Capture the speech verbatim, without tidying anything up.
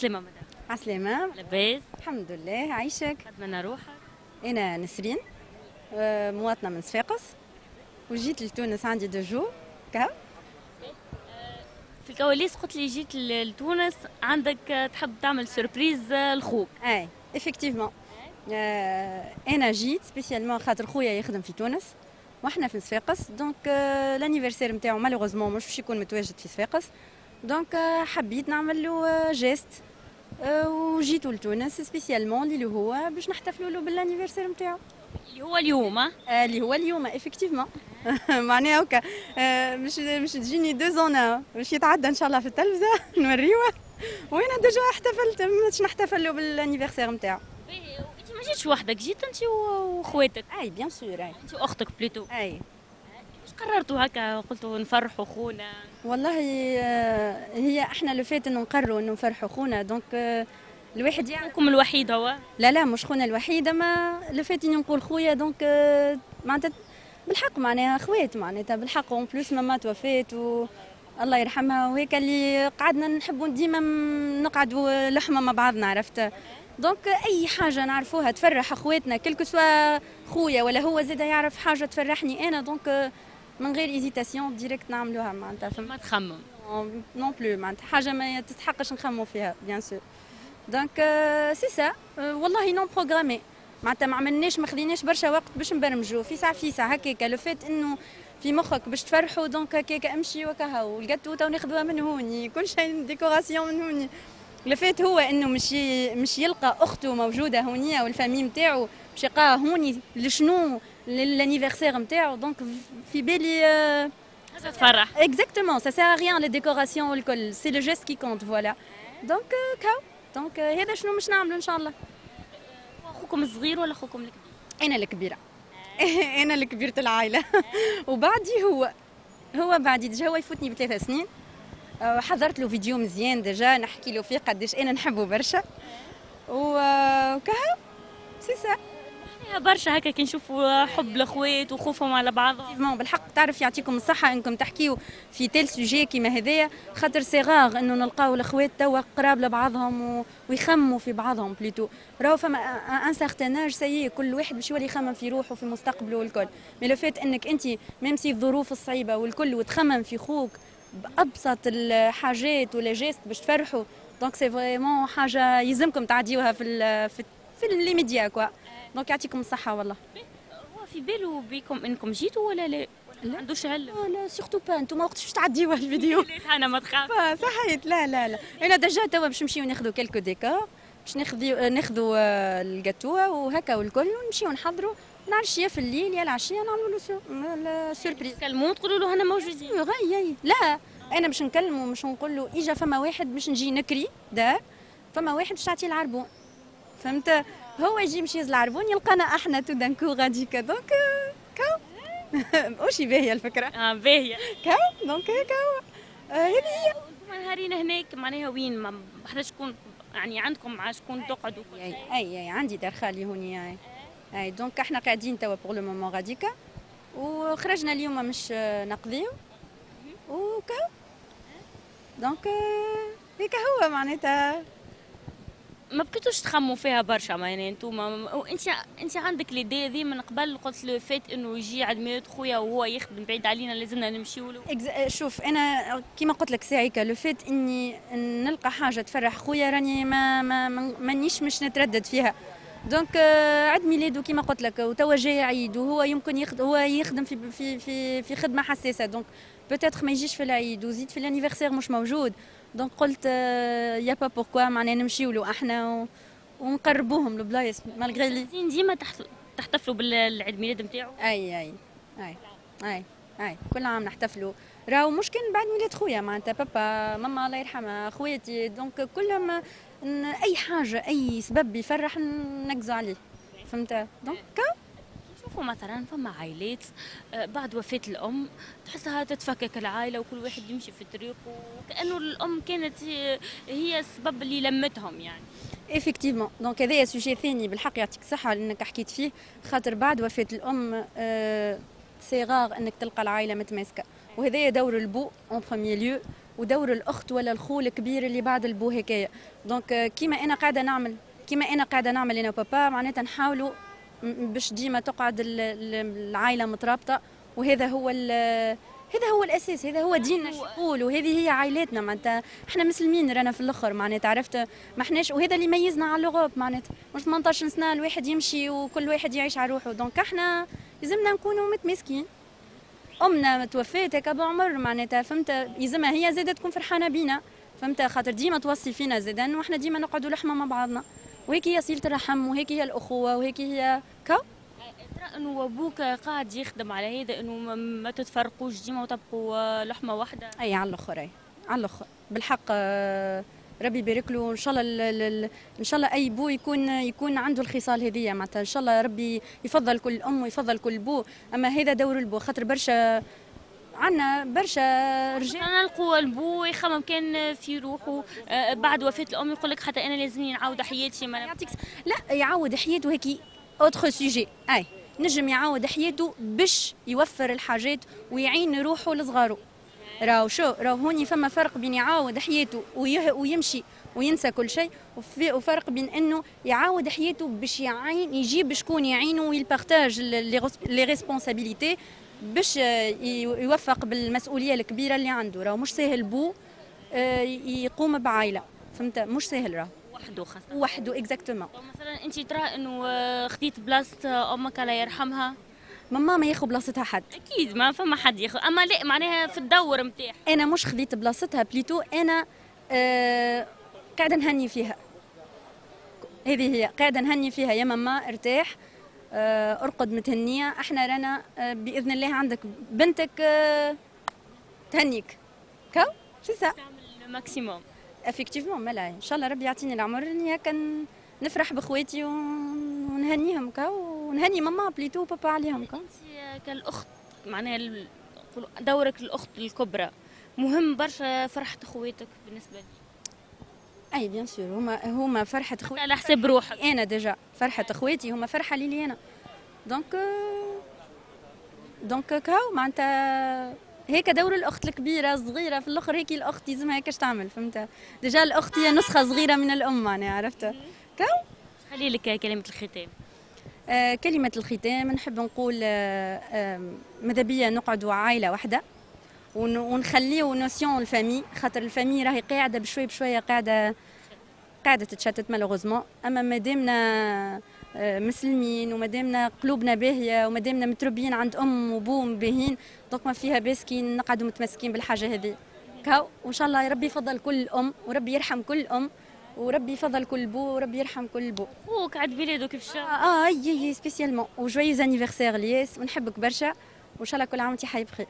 عسلامة مدام. عسلامة. لاباس؟ الحمد لله. عايشك؟ أتمنى روحك. أنا نسرين، مواطنة من صفاقس، وجيت لتونس عندي دو جور كهو. في الكواليس قلت لي جيت لتونس عندك تحب تعمل سيربريز لخوك. أي إفكتيفمون. أنا جيت سبيسيالمون خاطر خويا يخدم في تونس وإحنا في صفاقس، دونك لانيفرسير نتاعو مالوغوزمون مش باش يكون متواجد في صفاقس، دونك حبيت نعمل له جيست وجيتو لتونس سبيسيالمون اللي هو باش نحتفلوا له بالانيفرسير نتاعو اللي هو اليوم. اه اللي هو اليوم ايفيكتيفمون. معناها هكا مش مش تجيني دو زون، باش يتعدى ان شاء الله في التلفزه نوريوه، وانا ديجا احتفلت باش نحتفلوا بالانيفرسير نتاعو. انت ما جيتش وحدك، جيت انت وخواتك. اي بيان سور. اي انت واختك بليتو. اي قررتوا هكا قلتوا نفرحوا خونا؟ والله هي احنا اللي فات انه نقرروا انه نفرحوا خونا، دونك الواحد يعني خوكم الوحيد هو؟ لا لا مش خونا الوحيد، اما اللي فات اني نقول خويا، دونك معناتها بالحق معناها خوات معناتها بالحق، اون بلوس ماما توفات و الله يرحمها، وهيك اللي قعدنا نحبوا ديما نقعدوا لحمه مع بعضنا، عرفت؟ دونك اي حاجه نعرفوها تفرح اخواتنا، كلكو سوا خويا ولا هو زاد يعرف حاجه تفرحني انا، دونك من غير ايزيتاسيون ديريكت نعملوها معناتها، ما تخمم نون بلو معناتها حاجه ما تستحقش نخمموا فيها بيان سور، دونك سي سا والله نون بروغرامي معناتها، ما عملناش ما خليناش برشا وقت باش نبرمجوا في ساعه في ساعه هكاك، لو فات انه في مخك باش تفرحوا دونك هكاك امشي وكهو، القاتو تو ناخذوها من هوني، كل شيء ديكوراسيون من هوني، اللي فات هو انه مش مش يلقى اخته موجوده هونيه والفامي نتاعو باش يلقاها هوني لشنو للانيفرسير نتاعو، دونك في بالي هذا تفرح. اكزاكتومون سا سير ريان لي ديكوراسيون والكل، سي لو جيست كي كونت فوالا، دونك كاو دونك هذا شنو باش نعملوا ان شاء الله. اخوكم الصغير ولا اخوكم الكبير؟ انا الكبيره. انا الكبيره العائله وبعدي هو هو بعدي ديجا هو يفوتني بثلاث سنين، حضرت له فيديو مزيان ديجا نحكي له فيه قداش انا نحبه برشا وكهو سي سا برشا هكا كي نشوفوا حب الاخوات وخوفهم على بعضهم. بالحق تعرف يعطيكم الصحه انكم تحكيوا في تيل سوجي كيما هذايا، خاطر صغار انه نلقاو الاخوات توا قراب لبعضهم ويخموا في بعضهم بليتو، راهو فما ان سارتان اج سي كل واحد باش يولي يخمم في روحه في مستقبله والكل، مي لو فات انك انت ميم سي الظروف الصعيبه والكل وتخمم في خوك بابسط الحاجات ولا جيست باش تفرحوا، دونك سي فريمون حاجه يلزمكم تعديوها في ال في, في لي ميديا كوا، دونك يعطيكم الصحة والله. هو في بالو بكم انكم جيتوا ولا لا؟ ما عندوش علم. لا سيرتو با انتم وقتاش باش تعديوها الفيديو. انا ما تخافش. صحيت لا لا لا، انا دجا توا باش نمشيو ناخذوا كلكو ديكور، باش ناخذوا ناخذوا القاتوه وهكا والكل ونمشيو نحضروا نهار الشيا في الليل يا العشيه نعملوا سوربريز. تكلموا تقولوا له انا موجودين؟ لا انا باش نكلمه مش نقول له اجا فما واحد باش نجي نكري دار، فما واحد باش تعطيه العربون، فهمت؟ هو يجي يمشي يزلعربون يلقانا احنا تو دانكو غادي كا، دونك كاو ماشي باهيه الفكره. اه باهيه كاو دونك كاو هذه هي. نهارين هناك معناها وين بحدا شكون يعني عندكم مع شكون تقعدوا؟ اي اي عندي دار خالي هوني. اي اي دونك احنا قاعدين توا بوغ لو مومون غادي كا، وخرجنا اليوم مش نقضيو وكاو، دونك هيك هو معناتها ما بقيتوش تخموا فيها برشا يعني انتوما. وانت انت عندك ليدي هذه من قبل، قلت له فات انه يجي عند ميلاد خويا وهو يخدم بعيد علينا لازمنا نمشيو له. شوف انا كيما قلت لك ساعيكا، لو فات اني نلقى حاجه تفرح خويا راني ما مانيش مش نتردد فيها، دونك عيد ميلاده كيما قلت لك وتوا جاي عيد، وهو يمكن يخدم هو يخدم في في في, في خدمه حساسه، دونك بوتيتر ما يجيش في العيد، وزيد في الانيفرسير مش موجود، دونك قلت يا با بوركوا معناها نمشيو له احنا ونقربوهم لبلايص مالغري لي. ديما تحتفلوا بالعيد ميلاد نتاعو؟ اي اي اي اي اي كل عام نحتفلوا، راهو مش كان بعد ميلاد خويا معناتها بابا ماما الله يرحمها خواتي، دونك كلهم اي حاجه اي سبب يفرح نقزوا عليه، فهمت؟ دونك شوفوا مثلا فما عائلات بعد وفاة الأم تحسها تتفكك العائلة وكل واحد يمشي في طريقه، وكأنه الأم كانت هي السبب اللي لمتهم يعني. إفكتيفمون دونك هذايا سوجي ثاني بالحق يعطيك الصحة لأنك حكيت فيه، خاطر بعد وفاة الأم صغار أنك تلقى العائلة متماسكة، وهذايا دور البو أون بخوميي ليو ودور الاخت ولا الخو الكبير اللي بعد البو هكايا. دونك كيما انا قاعده نعمل كيما انا قاعده نعمل انا بابا، معناتها نحاولوا باش ديما تقعد العائله مترابطه، وهذا هو هذا هو الاساس، هذا هو ديننا شقول، وهذه هي عائلاتنا، معناتها احنا مسلمين رانا في الاخر، معناتها عرفت ما احناش، وهذا اللي يميزنا على الاوروب، معناتها مش ثمانية عشر سنه الواحد يمشي وكل واحد يعيش على روحه. دونك احنا لازمنا نكونوا متماسكين. امنا توفات هكا بعمر، معناتها فهمت، يلزمها هي زاده تكون فرحانه بينا، فهمت، خاطر ديما توصي فينا زادا، وحنا ديما نقعدوا لحمه مع بعضنا، وهيك هي صله الرحم، وهيك هي الاخوه، وهيك هي كا. ترى انه ابوك قاعد يخدم على هذا انه ما تتفرقوش ديما وتبقوا لحمه واحده؟ اي على الاخر، اي على الاخر بالحق، ربي يبارك له ان شاء الله. ان شاء الله اي بو يكون يكون عنده الخصال هذه، معناتها ان شاء الله ربي يفضل كل ام ويفضل كل بو، اما هذا دور البو، خاطر برشا عندنا برشا رجال انا القوة البو يخمم كان في روحه بعد وفاة الام، يقول لك حتى انا لازمني نعاود حياتي، ما يعطيك لا يعاود حياته هيك اوتر سوجي، اي نجم يعاود حياته باش يوفر الحاجات ويعين روحه لصغاره. راهو شو راهو هوني فما فرق بين يعاود حياته ويمشي وينسى كل شيء، وفرق بين انه يعاود حياته باش يعين يجيب شكون يعينه ويبارتاج لي ريسبونسابيلتي باش يوفق بالمسؤوليه الكبيره اللي عنده. راهو مش ساهل بو يقوم بعائله، فهمت، مش ساهل، راهو وحده خاصة وحده. اكزاكتومون. مثلا انت ترى انه خديت بلاصه امك الله يرحمها؟ ماما ما ياخذ بلاصتها حد، اكيد ما فما حد ياخذ، اما لا معناها في الدور نتاعها. انا مش خديت بلاصتها، بليتو انا آه قاعده نهني فيها، هذه هي، قاعده نهني فيها يا ماما، ارتاح، آه ارقد متهنيه، احنا رانا آه باذن الله عندك بنتك، آه تهنيك كاو سي سا، تعمل الماكسيموم افكتيفمون. مالا ان شاء الله ربي يعطيني العمر اني كان نفرح بخواتي ونهنيهم كاو، ونهني ماما بليتو بابا عليهم. انت كالاخت معناها دورك الاخت الكبرى مهم برشا، فرحه خواتك بالنسبه لي؟ اي بيان سور، هما هما فرحه خواتي على حساب روحك. انا ديجا فرحه خواتي هما فرحه لي انا، دونك دونك كاو معناتها هيك دور الاخت الكبيره الصغيره في الاخر، هيك الاخت لازمها هيكاش تعمل، فهمت، ديجا الاخت هي نسخه صغيره من الام، معناها عرفت كاو. خلي لك كلمه الختام. آه كلمة الختام نحب نقول آه آه ماذا بيا نقعدوا عائلة واحدة ونخليو نوسيون الفامي، خاطر الفامي راهي قاعدة بشوي بشوية قاعدة قاعدة تتشتت مالوغوزمون، أما مادامنا آه مسلمين ومادامنا قلوبنا باهية ومادامنا متربيين عند أم وبو باهين، دوك ما فيها باس كي نقعدوا متمسكين بالحاجة هذه كاو، وإن شاء الله ربي يفضل كل أم وربي يرحم كل أم وربي يفضل كل بو وربي يرحم كل بو. خوك عاد بيلادو كيف الشهر؟ اه اي اي سبيسيالمون، وجويز انيفرسير لياس، ونحبك برشا، وان شاء الله كل عام وانت حي بخير.